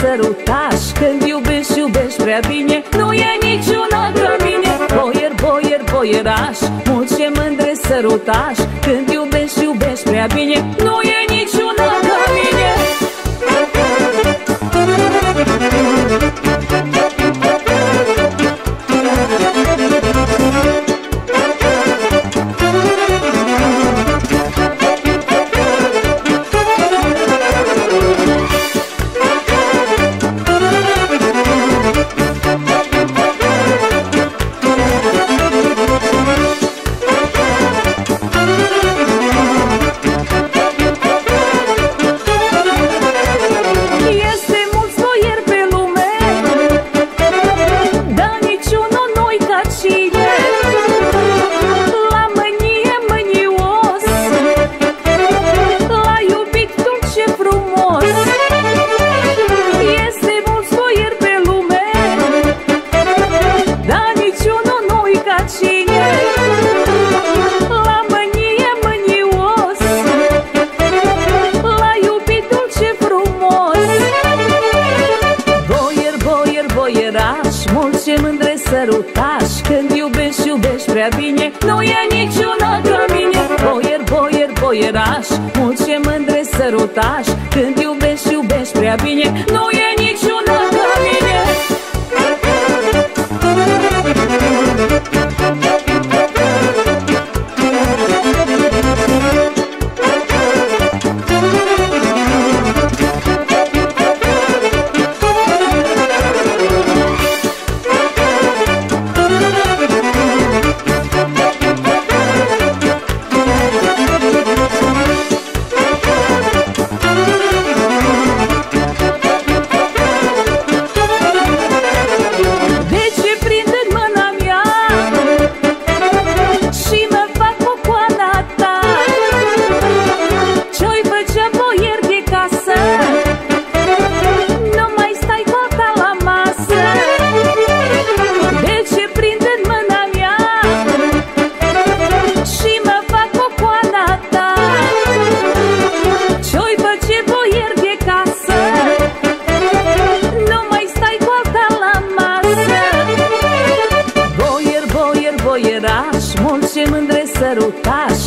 sărutaș, când iubești, iubești prea bine, nu e niciuna ca mine. Boier, boier, boieraș, mulți ce mândre sărutaș, când iubești, iubești prea bine, nu e niciuna ca mine. Când iubești, iubești prea bine, nu e niciuna ca mine. Boier, boier, boieraș, mulți ce mândre sărutaș, când iubești, iubești prea bine, nu e niciuna ca mine.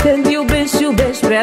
Când iubești, iubești prea